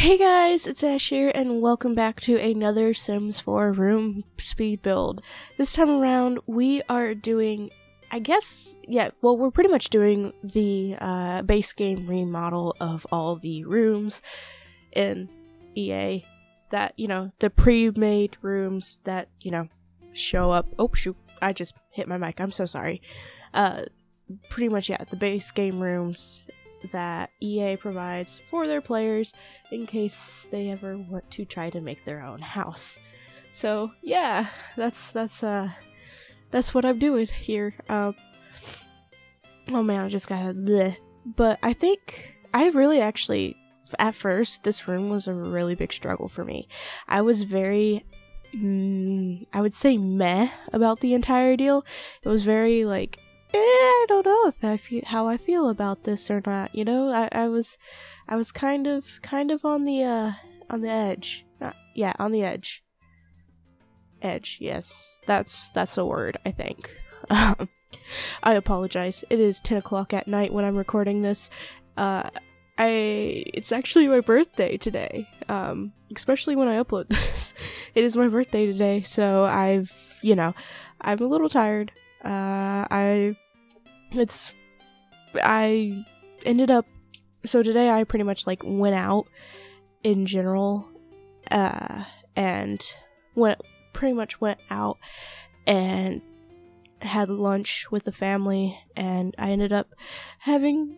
Hey guys, it's Ash here, and welcome back to another Sims 4 room speed build. This time around, we are doing, we're pretty much doing the base game remodel of all the rooms in EA. That, you know, the pre-made rooms that, you know, show up. Oh shoot, I just hit my mic, I'm so sorry. Pretty much, yeah, the base game rooms that EA provides for their players in case they ever want to try to make their own house. So yeah, that's what I'm doing here. Oh man, I just got bleh. But I think I really actually, at first, this room was a really big struggle for me. I was very, I would say meh about the entire deal. It was very like, I don't know if how I feel about this or not. You know, I was kind of on the edge. Yeah, on the edge. Edge, yes, that's a word, I think. I apologize. It is 10 o'clock at night when I'm recording this. It's actually my birthday today. Especially when I upload this, it is my birthday today. So I'm a little tired. I ended up, so today I pretty much like went out in general, and went out and had lunch with the family, and I ended up having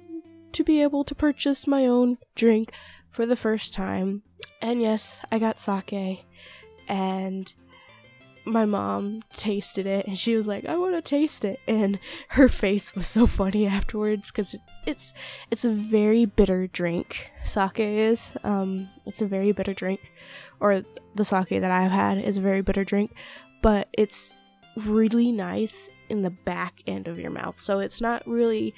to be able to purchase my own drink for the first time, and yes, I got sake, and my mom tasted it, and she was like, I want to taste it, and her face was so funny afterwards, because it's a very bitter drink. Sake is, it's a very bitter drink, or the sake that I've had is a very bitter drink, but it's really nice in the back end of your mouth, so it's not really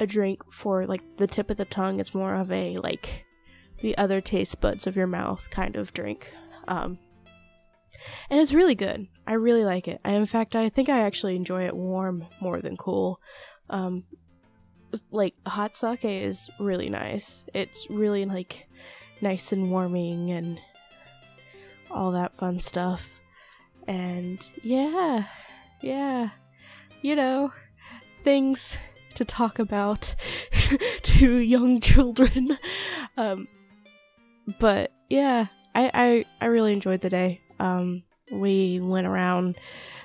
a drink for, like, the tip of the tongue. It's more of a, like, the other taste buds of your mouth kind of drink, and it's really good. I really like it. In fact, I think I actually enjoy it warm more than cool. Like, hot sake is really nice. It's really, like, nice and warming and all that fun stuff. And, yeah, you know, things to talk about to young children. But, yeah, I really enjoyed the day. We went around.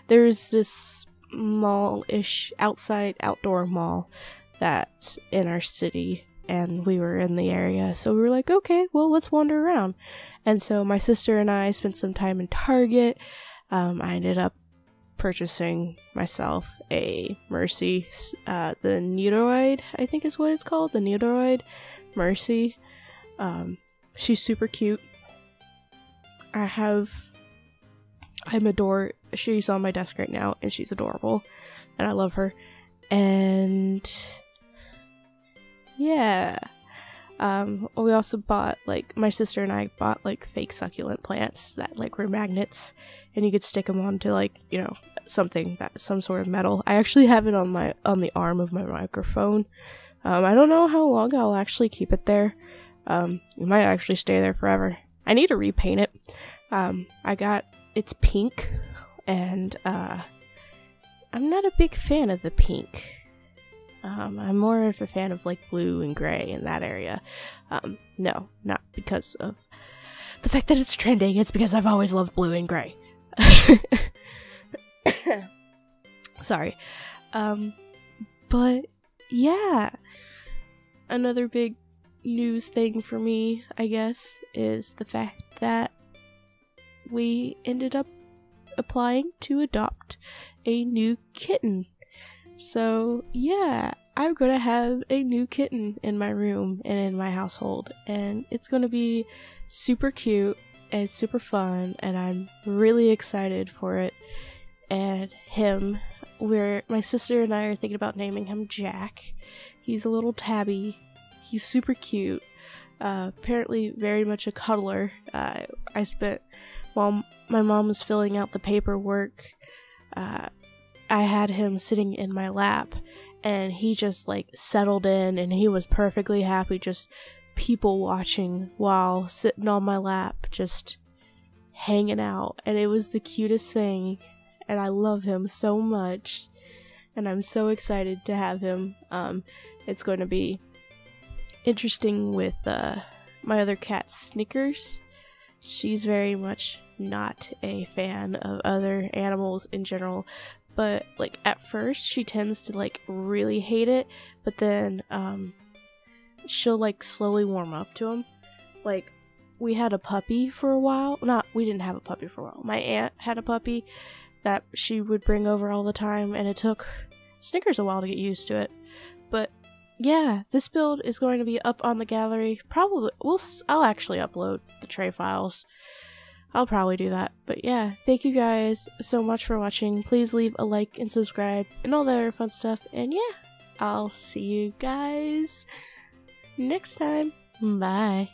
There's this mall-ish outdoor mall that's in our city, and we were in the area, so we were like, okay, well, let's wander around. And so my sister and I spent some time in Target. I ended up purchasing myself a Mercy, the Nendoroid, I think is what it's called, the Nendoroid Mercy. She's super cute. She's on my desk right now, and she's adorable, and I love her, and yeah, we also bought, like, my sister and I bought, like, fake succulent plants that, like, were magnets, and you could stick them onto, like, you know, something, that some sort of metal. I actually have it on the arm of my microphone. I don't know how long I'll actually keep it there. It might actually stay there forever. I need to repaint it. It's pink, and I'm not a big fan of the pink. I'm more of a fan of, like, blue and gray in that area. No, not because of the fact that it's trending, it's because I've always loved blue and gray. Sorry. But yeah, another big news thing for me, I guess, is the fact that we ended up applying to adopt a new kitten. So yeah, I'm gonna have a new kitten in my room and in my household, and it's gonna be super cute and super fun, and I'm really excited for it. And him, my sister and I are thinking about naming him Jack. He's a little tabby. He's super cute, apparently very much a cuddler. While my mom was filling out the paperwork, I had him sitting in my lap, and he just, like, settled in, and he was perfectly happy just people watching while sitting on my lap, just hanging out, and it was the cutest thing, and I love him so much, and I'm so excited to have him. It's going to be interesting with my other cat, Snickers. She's very much not a fan of other animals in general, but like at first she tends to like really hate it, but then she'll like slowly warm up to them. Like, we had a puppy for a while. We didn't have a puppy for a while. My aunt had a puppy that she would bring over all the time, and it took Snickers a while to get used to it. But yeah, this build is going to be up on the gallery. Probably, I'll actually upload the tray files. I'll probably do that. But yeah, thank you guys so much for watching. Please leave a like and subscribe and all that other fun stuff. And yeah, I'll see you guys next time. Bye.